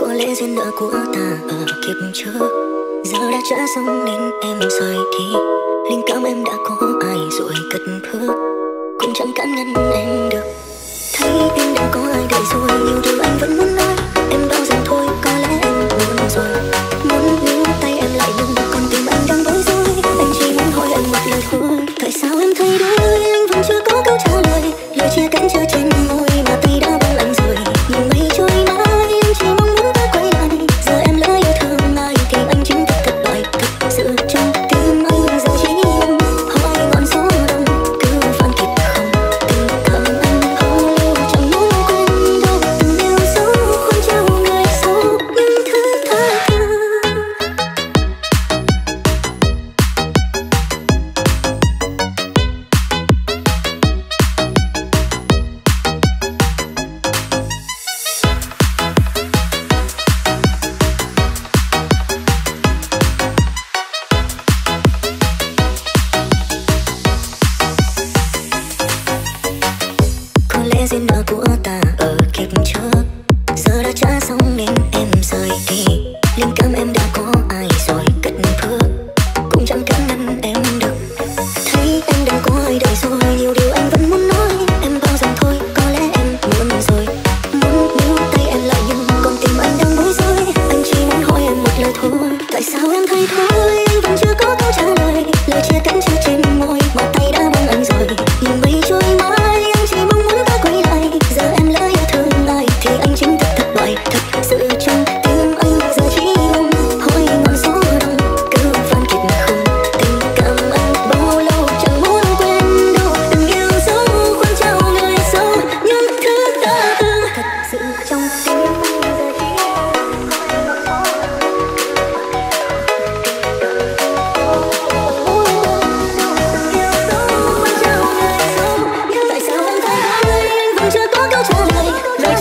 Có lẽ duyên nợ của ta ở kiếp trước giờ đã trả xong nên em rời đi. Linh cảm em đã có ai rồi cất bước, cũng chẳng cản ngăn em được. Thấy em đã có ai đợi rồi, nhiều điều anh vẫn muốn nói. Em bao giờ thôi, có lẽ em muốn rồi. Muốn níu tay em lại nhưng còn tim anh đang bối rối. Anh chỉ muốn hỏi anh một lời thôi, tại sao em thay đổi? Anh vẫn chưa có câu trả lời, lời chia cánh chưa trên môi mà tay đã bao anh rồi. Nhưng mây trôi mãi, anh chỉ mong muốn ta quay lại. Giờ em lỡ yêu thương ai thì anh chính thức thất bại. Thật sự trong tim anh giờ chỉ em hỏi ngọn gió đông cứ phản kịp không. Tình cảm anh khó lưu, chẳng muốn quên đâu. Từng điều xấu không trao người xấu, nhưng thứ tha thứ. Duyên nợ của ta ở kiếp trước giờ đã trả xong nên em rời đi. Linh cảm em đã có ai rồi cất bước, cũng chẳng cản ngăn em được. Thấy em đã có ai đợi rồi, nhiều điều anh vẫn muốn nói. Em bao rằng thôi, có lẽ em muốn rồi. Muốn níu tay em lại nhưng còn tim anh đang bối rối. Anh chỉ muốn hỏi em một lời thôi, tại sao em thay đổi? Anh vẫn chưa có câu trả lời, lời chia cánh chưa trên môi mà tay đã buông anh rồi. Nhưng mây trôi mãi, anh chỉ mong muốn ta quay lại. Giờ em lỡ yêu thương ai thì anh chính thức thất bại. Thật sự trong tim anh giờ chỉ mong hỏi ngọn gió đông cứ phản kịp không. Tình cảm anh bao lâu chẳng muốn quên đâu. Từng yêu dấu không trao người xấu, những thứ ta thương. Thật sự trong tim anh giờ chỉ mong hỏi ngọn gió đông. Tại sao anh thay đổi? Anh vẫn chưa có câu trả lời.